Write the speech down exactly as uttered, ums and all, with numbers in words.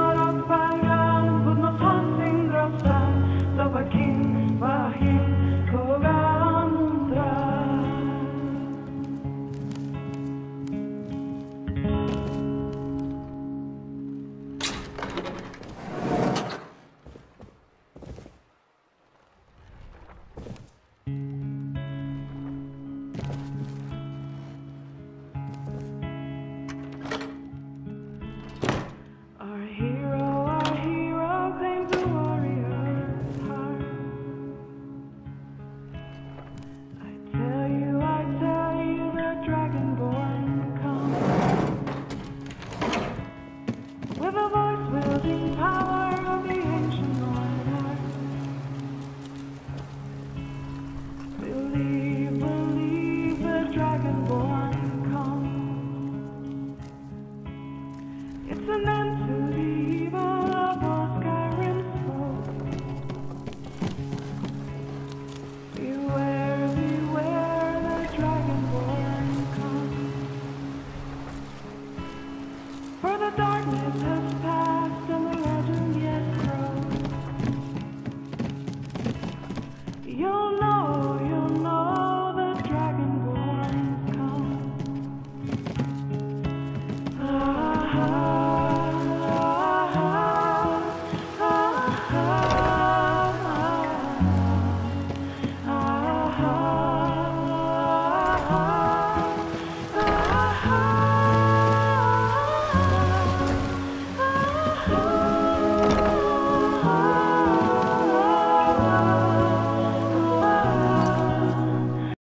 I